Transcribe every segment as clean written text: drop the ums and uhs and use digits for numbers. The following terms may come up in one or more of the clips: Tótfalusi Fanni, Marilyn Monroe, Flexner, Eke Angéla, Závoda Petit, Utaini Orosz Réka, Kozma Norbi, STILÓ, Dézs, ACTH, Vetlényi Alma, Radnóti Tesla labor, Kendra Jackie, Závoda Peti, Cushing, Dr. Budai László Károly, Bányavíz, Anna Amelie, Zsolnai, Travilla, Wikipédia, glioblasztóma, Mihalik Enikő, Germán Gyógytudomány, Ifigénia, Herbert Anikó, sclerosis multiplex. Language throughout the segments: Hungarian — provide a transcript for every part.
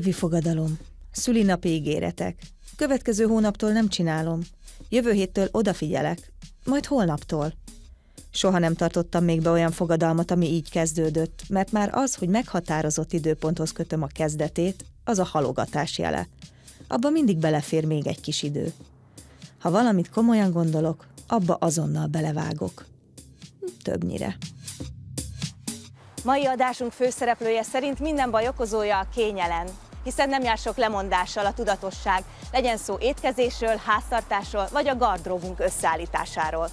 Évi fogadalom. Szülinapi ígéretek. Következő hónaptól nem csinálom. Jövő héttől odafigyelek. Majd holnaptól. Soha nem tartottam még be olyan fogadalmat, ami így kezdődött, mert már az, hogy meghatározott időponthoz kötöm a kezdetét, az a halogatás jele. Abba mindig belefér még egy kis idő. Ha valamit komolyan gondolok, abba azonnal belevágok. Többnyire. Mai adásunk főszereplője szerint minden baj okozója a kényelem, hiszen nem jár sok lemondással a tudatosság, legyen szó étkezésről, háztartásról vagy a gardróbunk összeállításáról.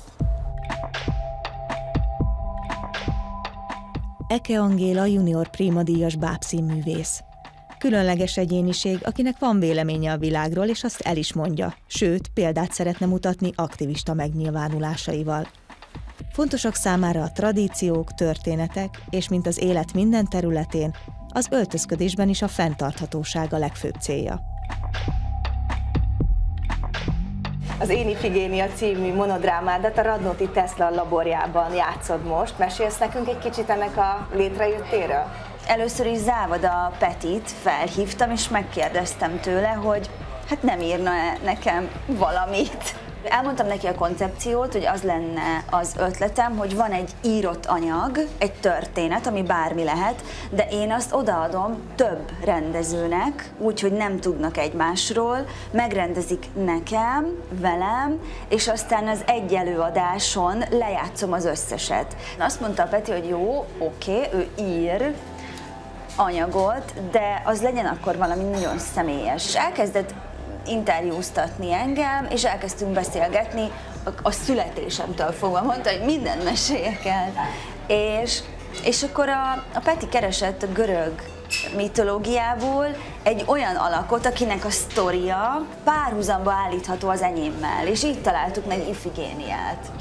Eke Angéla junior prímadíjas bábszínművész. Különleges egyéniség, akinek van véleménye a világról, és azt el is mondja, sőt, példát szeretne mutatni aktivista megnyilvánulásaival. Fontosak számára a tradíciók, történetek, és mint az élet minden területén, az öltözködésben is a fenntarthatóság a legfőbb célja. Az Én Ifigénia című monodrámádat a Radnóti Tesla laborjában játszod most. Mesélsz nekünk egy kicsit ennek a létrejöttéről? Először is Závoda Petit felhívtam, és megkérdeztem tőle, hogy hát nem írna-e nekem valamit. Elmondtam neki a koncepciót, hogy az lenne az ötletem, hogy van egy írott anyag, egy történet, ami bármi lehet, de én azt odaadom több rendezőnek, úgyhogy nem tudnak egymásról, megrendezik nekem, velem, és aztán az egy előadáson lejátszom az összeset. Azt mondta a Peti, hogy jó, oké, ő ír anyagot, de az legyen akkor valami nagyon személyes. És elkezdett interjúztatni engem, és elkezdtünk beszélgetni a születésemtől fogva. Mondta, hogy mindent meséljek el. És akkor a Peti keresett a görög mitológiából egy olyan alakot, akinek a sztoria párhuzamba állítható az enyémmel, és így találtuk meg Ifigéniát.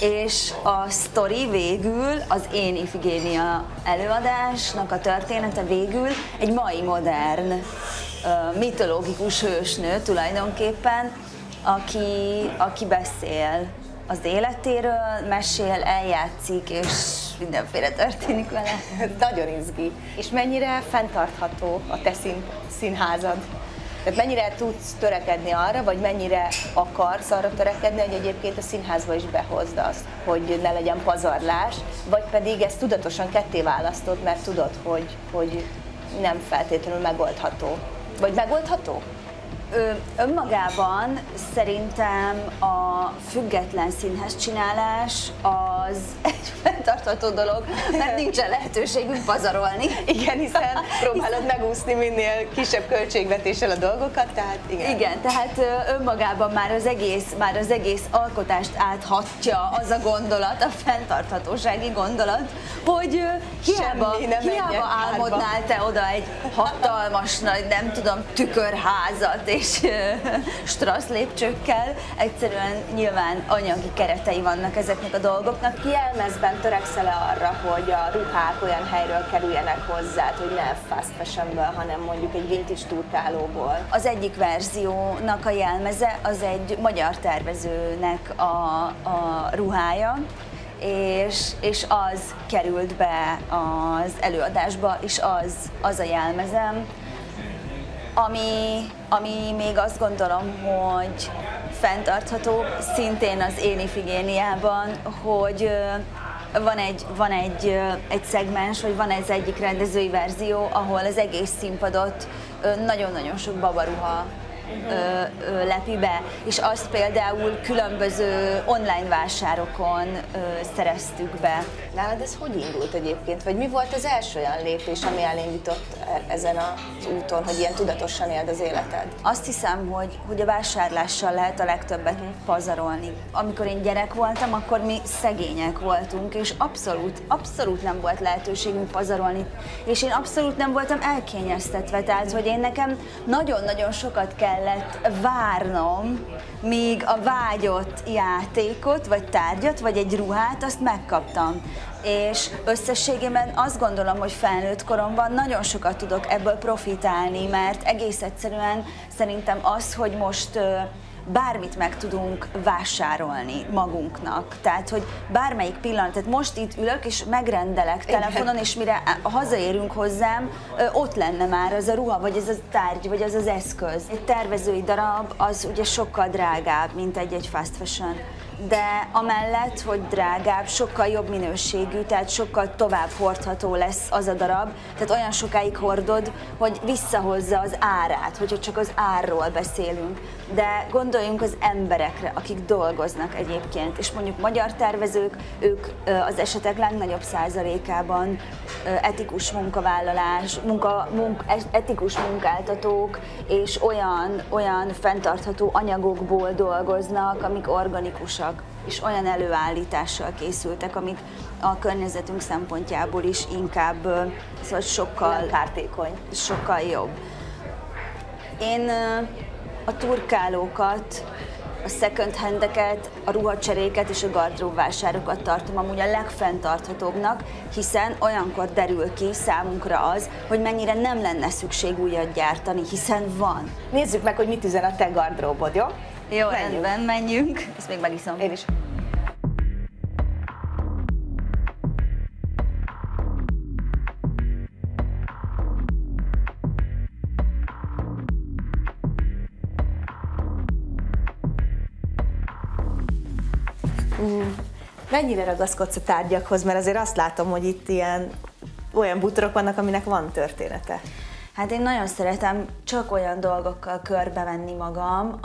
És a sztori végül, az Én Ifigénia előadásnak a története végül egy mai modern mitológikus hősnő tulajdonképpen, aki beszél az életéről, mesél, eljátszik, és mindenféle történik vele. Nagyon izgi. És mennyire fenntartható a te színházad? Tehát mennyire tudsz törekedni arra, vagy mennyire akarsz arra törekedni, hogy egyébként a színházba is behozd azt, hogy ne legyen pazarlás, vagy pedig ezt tudatosan ketté választod, mert tudod, hogy nem feltétlenül megoldható. Vagy megoldható? Önmagában szerintem a független színház csinálás az egy fenntartható dolog, mert nincsen lehetőségünk pazarolni. Igen, hiszen próbálod megúszni minél kisebb költségvetéssel a dolgokat, tehát igen. Igen, tehát önmagában már az egész alkotást áthatja az a gondolat, a fenntarthatósági gondolat, hogy hiába álmodnál te oda egy hatalmas nagy, nem tudom, tükörházat és strassz lépcsőkkel, egyszerűen nyilván anyagi keretei vannak ezeknek a dolgoknak. Jelmezben törekszel-e arra, hogy a ruhák olyan helyről kerüljenek hozzád, hogy ne fast fashionből, hanem mondjuk egy vintage turkálóból? Az egyik verziónak a jelmeze az egy magyar tervezőnek a ruhája, és az került be az előadásba, és az a jelmezem, ami még azt gondolom, hogy fenntartható, szintén az Én Ifigéniában, hogy van egy szegmens, vagy van ez egyik rendezői verzió, ahol az egész színpadot nagyon-nagyon sok babaruha lepi be, és azt például különböző online vásárokon szereztük be. Nálad ez hogy indult egyébként? Vagy mi volt az első olyan lépés, ami elindított ezen az úton, hogy ilyen tudatosan éld az életed? Azt hiszem, hogy a vásárlással lehet a legtöbbet pazarolni. Amikor én gyerek voltam, akkor mi szegények voltunk, és abszolút nem volt lehetőségünk pazarolni. És én abszolút nem voltam elkényeztetve, tehát hogy én nekem nagyon-nagyon sokat kellett várnom, míg a vágyott játékot, vagy tárgyat, vagy egy ruhát, azt megkaptam. És összességében azt gondolom, hogy felnőtt koromban nagyon sokat tudok ebből profitálni, mert egész egyszerűen szerintem az, hogy most bármit meg tudunk vásárolni magunknak. Tehát, hogy bármelyik pillanat, tehát most itt ülök és megrendelek telefonon, és mire hazaérünk hozzám, ott lenne már az a ruha, vagy ez a tárgy, vagy az az eszköz. Egy tervezői darab az ugye sokkal drágább, mint egy fast fashion. De amellett, hogy drágább, sokkal jobb minőségű, tehát sokkal tovább hordható lesz az a darab, tehát olyan sokáig hordod, hogy visszahozza az árát, hogyha csak az árról beszélünk. De gondoljunk az emberekre, akik dolgoznak egyébként, és mondjuk magyar tervezők, ők az esetek legnagyobb százalékában etikus munkavállalás, etikus munkáltatók, és olyan fenntartható anyagokból dolgoznak, amik organikusak, és olyan előállítással készültek, amik a környezetünk szempontjából is inkább, szóval sokkal kártékony, sokkal jobb. Én a turkálókat, a second handeket, a ruhacseréket és a gardróbvásárokat tartom amúgy a legfenntarthatóbbnak, hiszen olyankor derül ki számunkra az, hogy mennyire nem lenne szükség újat gyártani, hiszen van. Nézzük meg, hogy mit üzen a te gardróbod, jó? Jó, rendben, menjünk. Ezt még megiszom. Én is. Mennyire ragaszkodsz a tárgyakhoz? Mert azért azt látom, hogy itt olyan bútorok vannak, aminek van története. Hát én nagyon szeretem csak olyan dolgokkal körbevenni magam,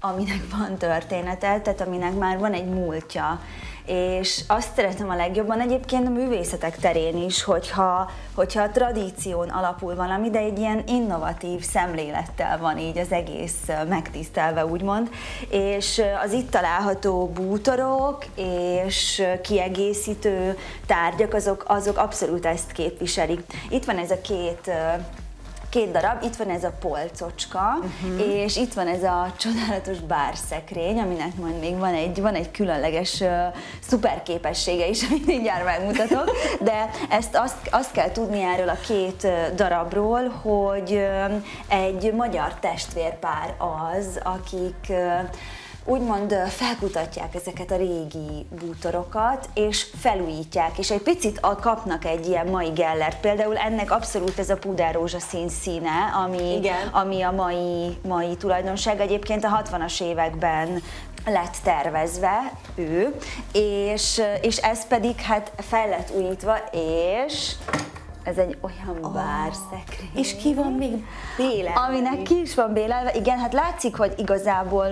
aminek van története, tehát aminek már van egy múltja. És azt szeretem a legjobban egyébként a művészetek terén is, hogyha a tradíción alapul valami, de egy ilyen innovatív szemlélettel van így az egész megtisztelve, úgymond. És az itt található bútorok és kiegészítő tárgyak, azok abszolút ezt képviselik. Itt van ez a két darab, itt van ez a polcocska, és itt van ez a csodálatos bárszekrény, aminek majd még van egy különleges szuper képessége is, amit mindjárt megmutatok, de ezt azt kell tudni erről a két darabról, hogy egy magyar testvérpár az, akik úgymond felkutatják ezeket a régi bútorokat, és felújítják, és egy picit kapnak egy ilyen mai gellert. Például ennek abszolút ez a pudárrózsaszín színe, ami a mai tulajdonság. Egyébként a 60-as években lett tervezve ő, és ez pedig hát fel lett újítva, és... Ez egy olyan bárszekrény. És ki van még bélelve? Aminek ki is van bélelve. Igen, hát látszik, hogy igazából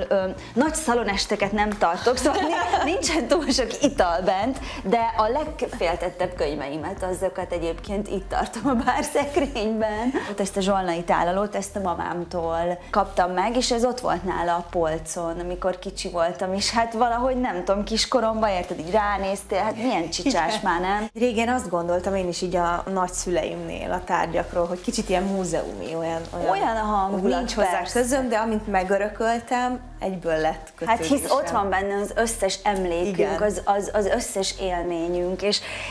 nagy szalonesteket nem tartok, szóval nincsen túl sok ital bent, de a legféltettebb könyveimet, azokat egyébként itt tartom a bárszekrényben. Ezt a zsolnai tálalót, ezt a mamámtól kaptam meg, és ez ott volt nála a polcon, amikor kicsi voltam, és hát valahogy nem tudom, kiskoromban, érted, így ránéztél, hát milyen csicsás már, nem? Régen azt gondoltam én is így a nagy szüleimnél a tárgyakról, hogy kicsit ilyen múzeumi, olyan a hangulat, nincs hozzá közöm, de amint megörököltem, egyből lett kötődésem. Hát hisz ott van benne az összes emlékünk, az összes élményünk,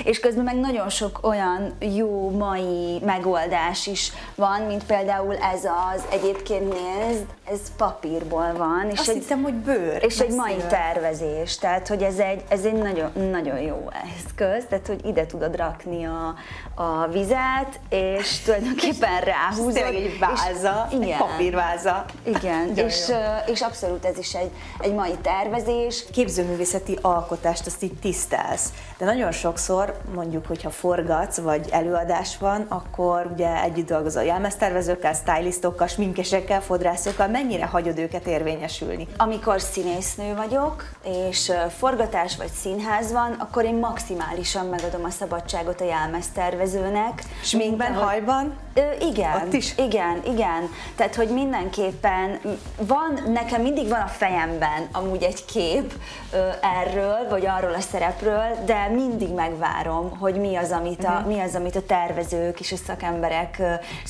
és közben meg nagyon sok olyan jó mai megoldás is van, mint például ez az, egyébként nézd, ez papírból van. És azt hiszem, hogy bőr. És egy mai tervezés, tehát hogy ez egy nagyon, nagyon jó eszköz, tehát hogy ide tudod rakni a vizet, és tulajdonképpen ráhúzod. Egy váza, és, egy papírváza. Igen, és abszolút ez is egy mai tervezés. Képzőművészeti alkotást azt így tisztelsz, de nagyon sokszor mondjuk, hogyha forgatsz, vagy előadás van, akkor ugye együtt dolgozol jelmeztervezőkkel, stylistokkal, sminkesekkel, fodrászokkal, mennyire hagyod őket érvényesülni? Amikor színésznő vagyok, és forgatás vagy színház van, akkor én maximálisan megadom a szabadságot a jelmeztervezőknek. Sminkben, hajban? Igen, igen. Tehát, hogy mindenképpen nekem mindig van a fejemben amúgy egy kép erről, vagy arról a szerepről, de mindig megvárom, hogy mi az, amit a tervezők és a szakemberek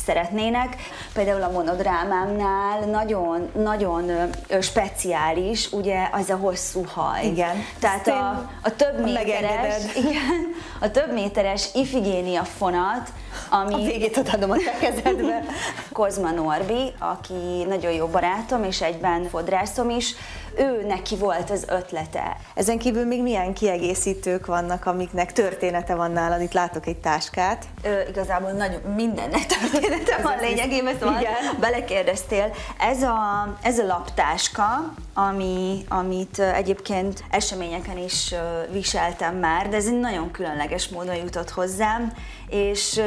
szeretnének. Például a monodrámámnál nagyon, nagyon speciális, ugye, az a hosszú haj. Igen. Tehát a több méteres Ifigénia fonal, pillanat, ami... A végét adom a te kezedbe. Kozma Norbi, aki nagyon jó barátom, és egyben fodrászom is, ő neki volt az ötlete. Ezen kívül még milyen kiegészítők vannak, amiknek története van nálad? Itt látok egy táskát. Igazából nagyon mindennek története van lényegében, szóval belekérdeztél. Ez a laptáska, amit egyébként eseményeken is viseltem már, de ez egy nagyon különleges módon jutott hozzám, és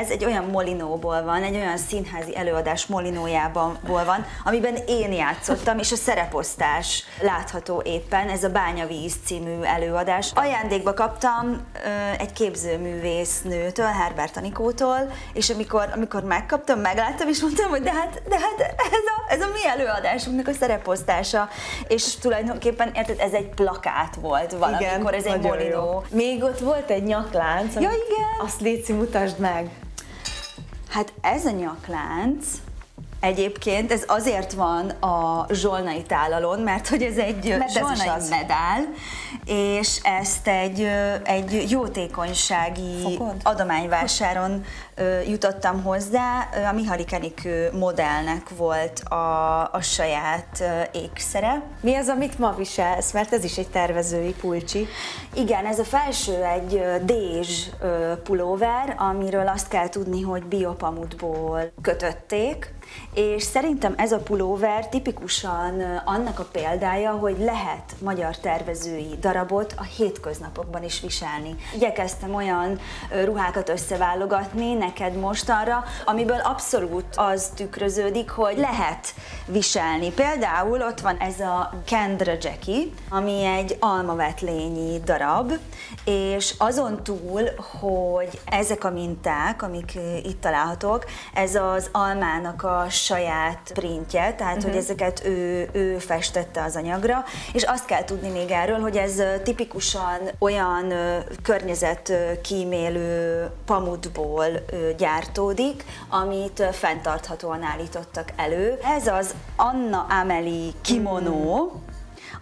ez egy olyan molinóból van, egy olyan színházi előadás molinójából van, amiben én játszottam, és a szereposztás látható éppen, ez a Bányavíz című előadás. Ajándékba kaptam egy képzőművésznőtől, Herbert Anikótól, és amikor megkaptam, megláttam, és mondtam, hogy de hát ez a mi előadásunknak a szereposztása, és tulajdonképpen, érted, ez egy plakát volt valamikor, ez egy molinó. Még ott volt egy nyaklánc, ja, igen. Azt léci, mutasd meg! Hát ez a nyaklánc egyébként, ez azért van a zsolnai tálalon, mert hogy ez egy zsolnai medál, és ezt egy jótékonysági adományvásáron jutottam hozzá. A Mihalik Enikő modellnek volt a saját ékszere. Mi az, amit ma viselsz? Mert ez is egy tervezői pulcsi. Igen, ez a felső egy dézs pulóver, amiről azt kell tudni, hogy biopamutból kötötték, és szerintem ez a pulóver tipikusan annak a példája, hogy lehet magyar tervezői darabot a hétköznapokban is viselni. Igyekeztem olyan ruhákat összeválogatni neked mostanra, amiből abszolút az tükröződik, hogy lehet viselni. Például ott van ez a Kendra Jackie, ami egy almavetlényi darab, és azon túl, hogy ezek a minták, amik itt találhatók, ez az almának a saját printje, tehát hogy ezeket ő festette az anyagra, és azt kell tudni még erről, hogy ez tipikusan olyan környezetkímélő pamutból gyártódik, amit fenntarthatóan állítottak elő. Ez az Anna Amelie kimonó,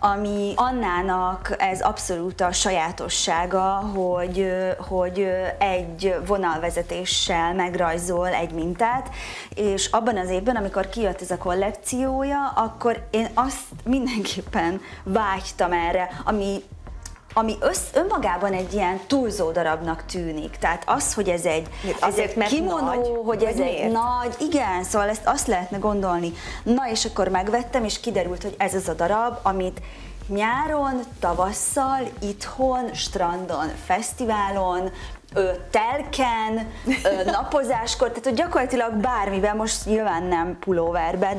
ami Annának ez abszolút a sajátossága, hogy egy vonalvezetéssel megrajzol egy mintát, és abban az évben, amikor kijött ez a kollekciója, akkor én azt mindenképpen vágytam erre, ami önmagában egy ilyen túlzó darabnak tűnik. Tehát az, hogy ez egy kimonó, nagy, hogy ez egy nagy, igen, szóval ezt azt lehetne gondolni. Na és akkor megvettem, és kiderült, hogy ez az a darab, amit nyáron, tavasszal, itthon, strandon, fesztiválon, telken, napozáskor, tehát hogy gyakorlatilag bármiben, most nyilván nem pulóverbe,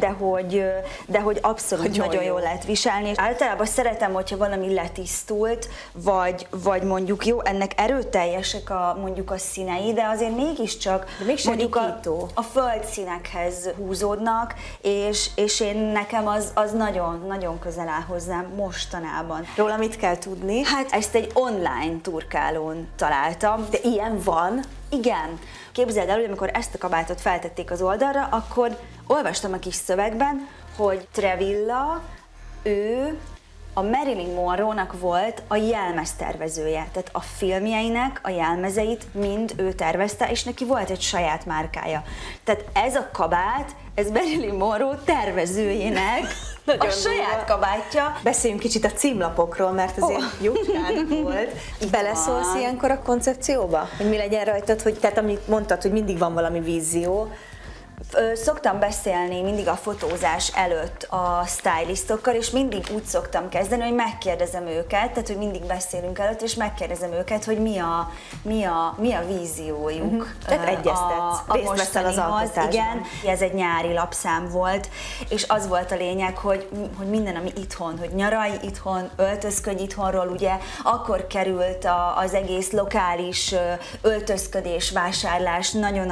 de hogy abszolút nagyon jól lehet viselni. És általában szeretem, hogyha valami letisztult, vagy mondjuk jó, ennek erőteljesek mondjuk a színei, de azért mégiscsak mondjuk a földszínekhez húzódnak, és nekem az nagyon, nagyon közel áll hozzám mostanában. Róla mit kell tudni? Hát ezt egy online turkálón találtam, de ilyen van? Igen. Képzeld el, hogy amikor ezt a kabátot feltették az oldalra, akkor olvastam a kis szövegben, hogy Travilla, ő a Marilyn Monroe-nak volt a jelmeztervezője, tehát a filmjeinek a jelmezeit mind ő tervezte, és neki volt egy saját márkája. Tehát ez a kabát, ez Marilyn Monroe tervezőjének a saját kabátja. Beszéljünk kicsit a címlapokról, mert azért jócskán volt. Beleszólsz ilyenkor a koncepcióba? Hogy mi legyen rajtad, hogy, tehát amit mondtad, hogy mindig van valami vízió. Szoktam beszélni mindig a fotózás előtt a stylistokkal, és mindig úgy szoktam kezdeni, hogy megkérdezem őket, tehát hogy mindig beszélünk előtt, és megkérdezem őket, hogy mi a víziójuk. Tehát egyeztetsz, részt veszel az alkotásban. Igen, ez egy nyári lapszám volt, és az volt a lényeg, hogy minden, ami itthon, hogy nyaralj itthon, öltözködj itthonról, ugye, akkor került az egész lokális öltözködés, vásárlás nagyon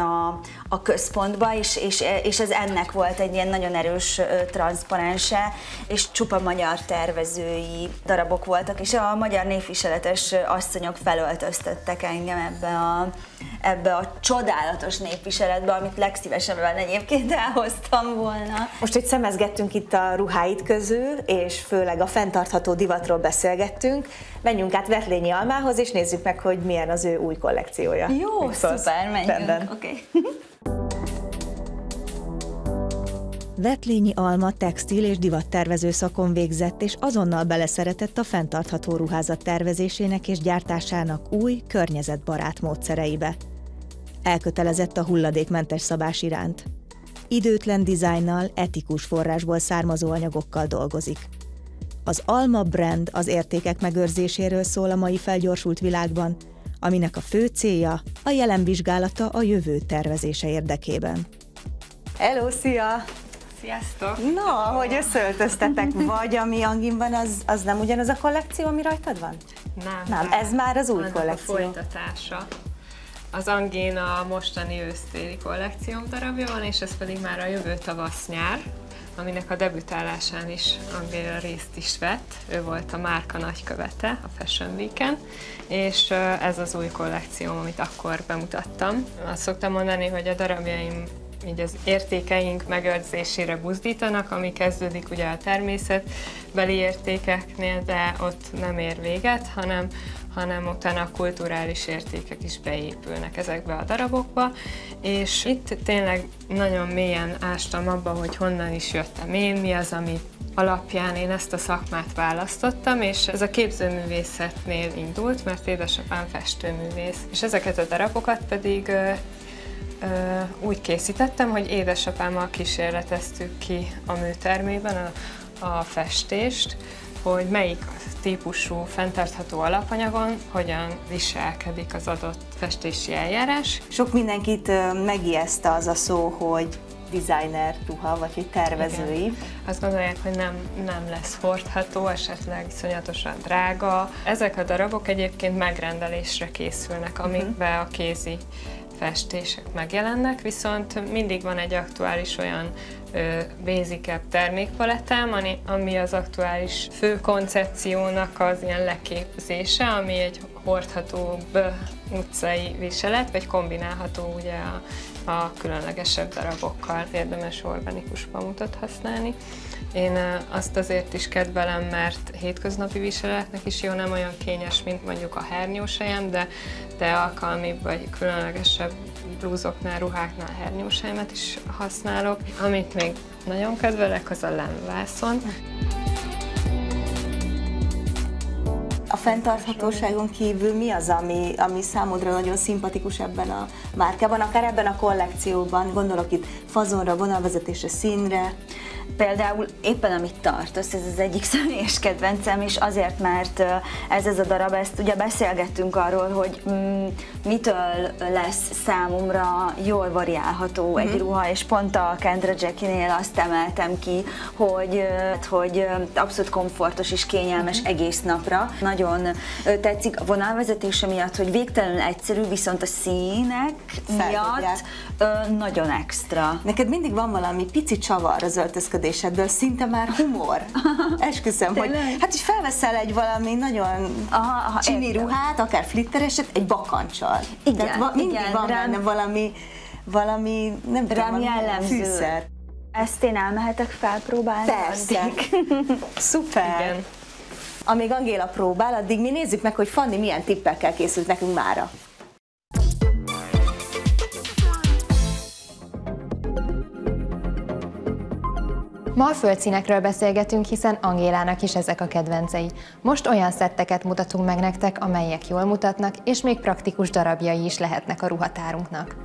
a központba, és és ez ennek volt egy ilyen nagyon erős transzparense, és csupa magyar tervezői darabok voltak, és a magyar népviseletes asszonyok felöltöztettek engem ebbe a csodálatos népviseletbe, amit legszívesebben egyébként elhoztam volna. Most, hogy szemezgettünk itt a ruháid közül, és főleg a fenntartható divatról beszélgettünk, menjünk át Vetlényi Almához, és nézzük meg, hogy milyen az ő új kollekciója. Jó, szuper, menjünk, oké. Vetlényi Alma textil- és divattervező szakon végzett, és azonnal beleszeretett a fenntartható ruházat tervezésének és gyártásának új, környezetbarát módszereibe. Elkötelezett a hulladékmentes szabás iránt. Időtlen dizájnnal, etikus forrásból származó anyagokkal dolgozik. Az Alma brand az értékek megőrzéséről szól a mai felgyorsult világban, aminek a fő célja a jelen vizsgálata a jövő tervezése érdekében. Hello, szia! Sziasztok! Na, hogy összeöltöztetek, vagy ami Anginban, az nem ugyanaz a kollekció, ami rajtad van? Nem. Ez már az új kollekció. A folytatása. Az Angin a mostani ősztéli kollekcióm darabja van, és ez pedig már a jövő tavasz-nyár, aminek a debütálásán is Angéla részt is vett. Ő volt a márka nagykövete a Fashion Week-en, és ez az új kollekcióm, amit akkor bemutattam. Azt szoktam mondani, hogy a darabjaim így az értékeink megőrzésére buzdítanak, ami kezdődik ugye a természetbeli értékeknél, de ott nem ér véget, hanem utána a kulturális értékek is beépülnek ezekbe a darabokba, és itt tényleg nagyon mélyen ástam abba, hogy honnan is jöttem én, mi az, ami alapján én ezt a szakmát választottam, és ez a képzőművészetnél indult, mert édesapám festőművész, és ezeket a darabokat pedig úgy készítettem, hogy édesapámmal kísérleteztük ki a műtermében a festést, hogy melyik típusú fenntartható alapanyagon hogyan viselkedik az adott festési eljárás. Sok mindenkit megijeszte az a szó, hogy designer ruha, vagy egy tervezői. Igen. Azt gondolják, hogy nem lesz hordható, esetleg iszonyatosan drága. Ezek a darabok egyébként megrendelésre készülnek, amikbe a kézi festések megjelennek, viszont mindig van egy aktuális olyan basicebb termékpalettám, ami az aktuális fő koncepciónak az ilyen leképzése, ami egy hordhatóbb utcai viselet, vagy kombinálható ugye a különlegesebb darabokkal. Érdemes organikus pamutot használni. Én azt azért is kedvelem, mert hétköznapi viseletnek is jó, nem olyan kényes, mint mondjuk a hernyósejem, de alkalmibb vagy különlegesebb blúzoknál, ruháknál hernyóseimet is használok. Amit még nagyon kedvelek, az a lámvászon. A fenntarthatóságon kívül mi az, ami számodra nagyon szimpatikus ebben a márkában, akár ebben a kollekcióban? Gondolok itt fazonra, vonalvezetésre, színre. Például éppen amit tartasz, ez az egyik személyes kedvencem, és azért, mert ez a darab, ezt ugye beszélgettünk arról, hogy mitől lesz számomra jól variálható egy ruha, és pont a Kendra Jackinél azt emeltem ki, hogy abszolút komfortos és kényelmes egész napra. Nagyon tetszik a vonalvezetése miatt, hogy végtelenül egyszerű, viszont a színek miatt nagyon extra. Neked mindig van valami pici csavar az öltözködésedből, szinte már humor. Esküszöm, hogy hát is felveszel egy valami nagyon csini ruhát, akár flittereset, egy bakancsal. Igen, mindig van benne valami, nem tudom, fűszer. Ezt én elmehetek felpróbálni? Persze. Szuper. Igen. Amíg Angéla próbál, addig mi nézzük meg, hogy Fanni milyen tippekkel készült nekünk mára. Ma a földszínekről beszélgetünk, hiszen Angélának is ezek a kedvencei. Most olyan szetteket mutatunk meg nektek, amelyek jól mutatnak, és még praktikus darabjai is lehetnek a ruhatárunknak.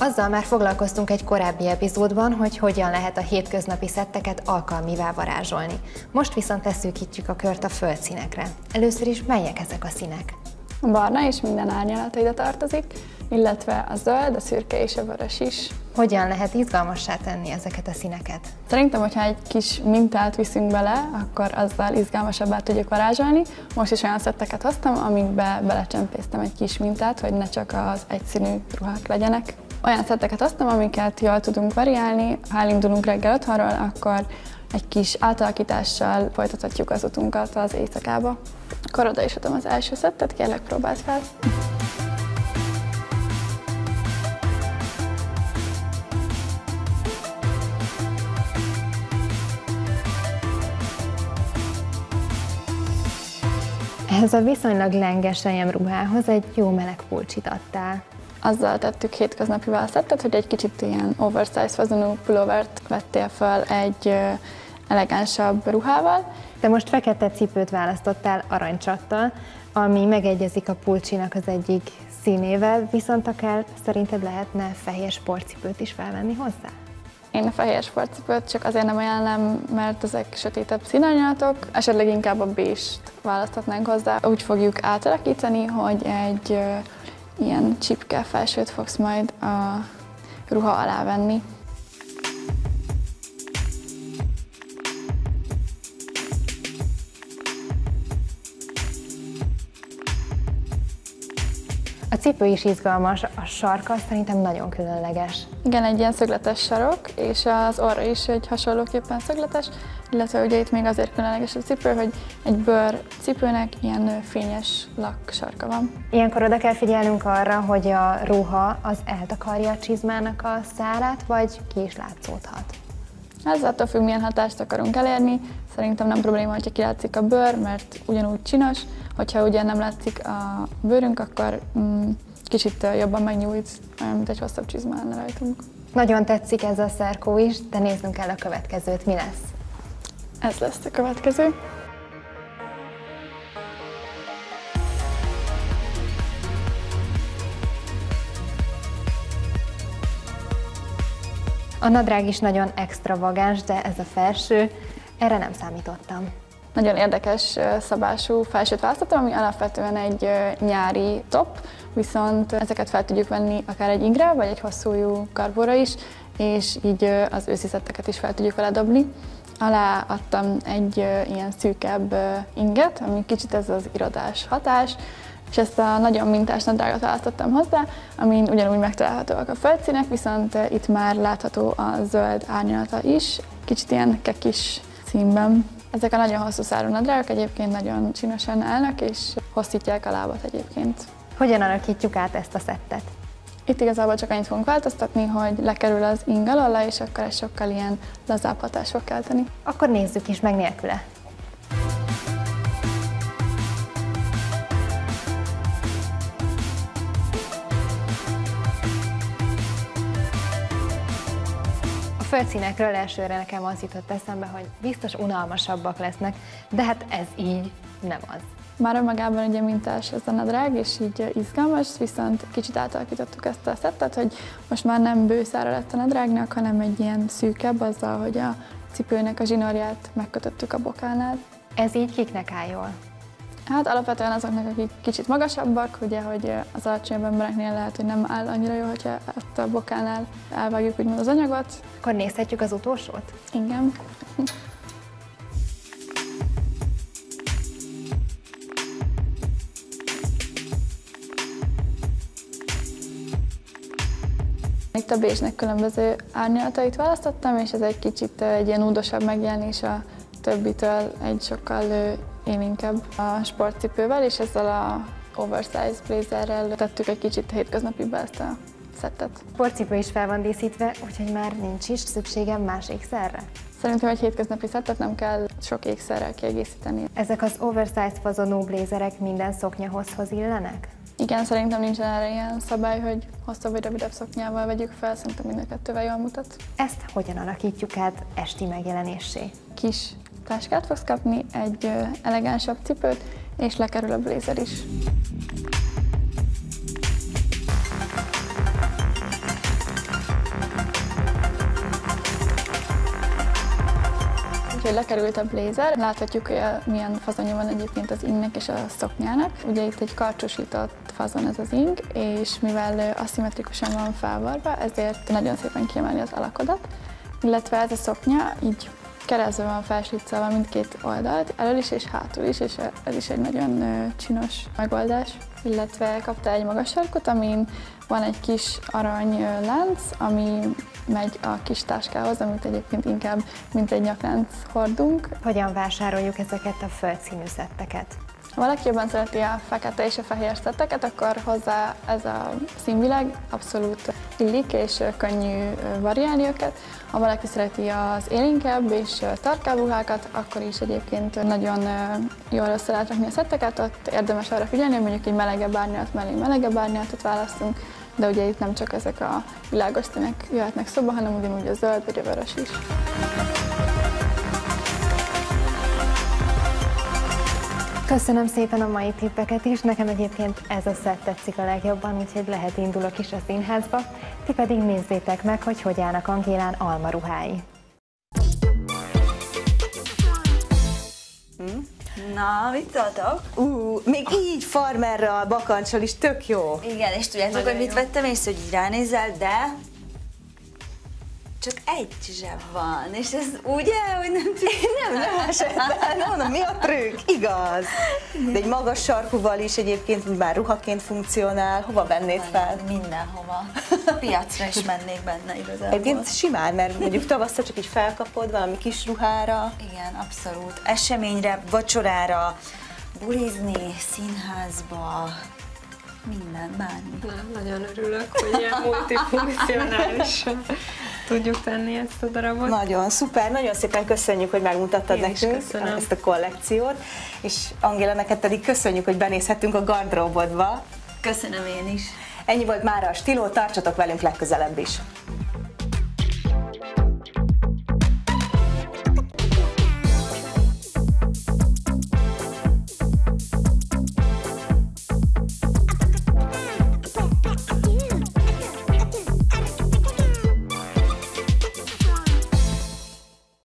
Azzal már foglalkoztunk egy korábbi epizódban, hogy hogyan lehet a hétköznapi szetteket alkalmivá varázsolni. Most viszont leszűkítjük a kört a földszínekre. Először is melyek ezek a színek? A barna és minden árnyalata ide tartozik, illetve a zöld, a szürke és a vörös is. Hogyan lehet izgalmassá tenni ezeket a színeket? Szerintem, hogyha egy kis mintát viszünk bele, akkor azzal izgalmasabbá tudjuk varázsolni. Most is olyan szetteket hoztam, amikbe belecsempésztem egy kis mintát, hogy ne csak az egyszínű ruhák legyenek. Olyan szetteket hoztam, amiket jól tudunk variálni. Ha elindulunk reggel otthonról, akkor egy kis átalakítással folytathatjuk az utunkat az éjszakába. Akkor oda is adom az első szettet, kérlek, próbáld fel! Ehhez a viszonylag lenges sejem ruhához egy jó meleg pulcsit adtál. Azzal tettük hétköznapivá a szettet, hogy egy kicsit ilyen oversize fazonú pulóvert vettél fel egy elegánsabb ruhával. De most fekete cipőt választottál arancsattal, ami megegyezik a pulcsinak az egyik színével, viszont akár szerinted lehetne fehér sportcipőt is felvenni hozzá? Én a fehér sportcipőt csak azért nem ajánlom, mert ezek sötétebb színanyalatok, esetleg inkább a bézst választhatnánk hozzá. Úgy fogjuk átalakítani, hogy egy ilyen csipke felsőt fogsz majd a ruha alá venni. A cipő is izgalmas, a sarka szerintem nagyon különleges. Igen, egy ilyen szögletes sarok, és az orra is egy hasonlóképpen szögletes, illetve ugye itt még azért különleges a cipő, hogy egy bőr cipőnek ilyen fényes lak sarka van. Ilyenkor oda kell figyelnünk arra, hogy a ruha az eltakarja a csizmának a szárát, vagy ki is látszódhat. Ez attól függ, milyen hatást akarunk elérni. Szerintem nem probléma, hogyha kilátszik a bőr, mert ugyanúgy csinos. Hogyha ugye nem látszik a bőrünk, akkor kicsit jobban megnyújt, mint egy hosszabb csizmán rajtunk. Nagyon tetszik ez a szerkó is, de néznünk kell a következőt. Mi lesz? Ez lesz a következő. A nadrág is nagyon extravagáns, de ez a felső, erre nem számítottam. Nagyon érdekes szabású felsőt választottam, ami alapvetően egy nyári top, viszont ezeket fel tudjuk venni akár egy ingre, vagy egy hosszújú karbóra is, és így az őszi szetteket is fel tudjuk vele dobni. Alá adtam egy ilyen szűkebb inget, ami kicsit ez az irodás hatás, és ezt a nagyon mintás nadrágot választottam hozzá, amin ugyanúgy megtalálhatóak a földszínek, viszont itt már látható a zöld árnyalata is, kicsit ilyen kekis színben. Ezek a nagyon hosszú szárú nadrágok egyébként nagyon csinosan állnak, és hosszítják a lábat egyébként. Hogyan alakítjuk át ezt a szettet? Itt igazából csak annyit fogunk változtatni, hogy lekerül az ing alóla, és akkor ez sokkal ilyen lazább hatást fog kelteni. Akkor nézzük is meg nélküle. A földszínekről elsőre nekem az jutott eszembe, hogy biztos unalmasabbak lesznek, de hát ez így nem az. Már önmagában ugye mintás ez a nadrág, és így izgalmas, viszont kicsit átalakítottuk ezt a szettet, hogy most már nem bőszára lett a nadrágnak, hanem egy ilyen szűkebb azzal, hogy a cipőnek a zsinórját megkötöttük a bokánál. Ez így kiknek áll jól? Hát alapvetően azoknak, akik kicsit magasabbak, ugye, hogy az alacsonyabb embereknél lehet, hogy nem áll annyira jó, hogyha ezt a bokánál elvágjuk úgymond az anyagot. Akkor nézhetjük az utolsót? Igen. Itt a bézsnek különböző árnyalatait választottam, és ez egy kicsit egy ilyen údosabb megjelenés a többitől, egy sokkal én inkább a sportcipővel, és ezzel a oversize blazerrel tettük egy kicsit hétköznapibbá ezt a szettet. A sportcipő is fel van díszítve, úgyhogy már nincs is szükségem más ékszerre. Szerintem egy hétköznapi szettet nem kell sok ékszerrel kiegészíteni. Ezek az oversize fazonú blazerek minden szoknyahozhoz illenek? Igen, szerintem nincsen erre ilyen szabály, hogy hosszabb vagy rövidebb szoknyával vegyük fel, szerintem mind a kettővel jól mutat. Ezt hogyan alakítjuk át esti megjelenésé? Kis táskát fogsz kapni, egy elegánsabb cipőt, és lekerül a blazer is. úgyhogy lekerült a blazer. Láthatjuk, hogy milyen fazonja van egyébként az ingnek és a szoknyának. Ugye itt egy karcsúsított fazon ez az ing, és mivel aszimmetrikusan van felvarva, ezért nagyon szépen kiemeli az alakodat. Illetve ez a szoknya így keresztbe van felsliccelve mindkét oldalt, elől is és hátul is, és ez is egy nagyon csinos megoldás. Illetve kapta egy magas sarkot, amin van egy kis arany lánc, ami megy a kis táskához, amit egyébként inkább mint egy nyaklánc hordunk. Hogyan vásároljuk ezeket a földszínű szetteket? Ha valaki jobban szereti a fekete és a fehér szetteket, akkor hozzá ez a színvilág abszolút illik és könnyű variálni őket. Ha valaki szereti az élénkebb és tarkább ruhákat, akkor is egyébként nagyon jól össze lehet rakni a szetteket, ott érdemes arra figyelni, hogy mondjuk egy melegebb árnyalat mellé melegebb árnyalatot választunk, de ugye itt nem csak ezek a világos színek jöhetnek szóba, hanem ugyanúgy a zöld vagy a vörös is. Köszönöm szépen a mai tippeket is, nekem egyébként ez a szett tetszik a legjobban, úgyhogy lehet indulok is a színházba. Ti pedig nézzétek meg, hogy hogy állnak Angélán Alma ruhái. Na, mit szóltok? Még így farmerral, bakancsol is tök jó. Igen, és tudjátok, hogy mit vettem észre, hogy így ránézel, de... csak egy zseb van, és ez ugye, hogy nem tűnik. Nem esetben, nem mondom, mi a trükk? Igaz. De egy magas sarkúval is egyébként már ruhaként funkcionál. Hova vennéd fel? Mindenhova. Piacra is mennék benne igazából. Egyébként simán, mert mondjuk tavasszal csak így felkapod valami kis ruhára. Igen, abszolút. Eseményre, vacsorára, bulizni, színházba. Minden, bármi. Na, nagyon örülök, hogy ilyen multifunkcionálisan tudjuk tenni ezt a darabot. Nagyon szuper, nagyon szépen köszönjük, hogy megmutattad nekünk ezt a kollekciót. És Angéla, neked pedig köszönjük, hogy benézhettünk a gardróbodba. Köszönöm én is. Ennyi volt mára a STILÓ, tartsatok velünk legközelebb is.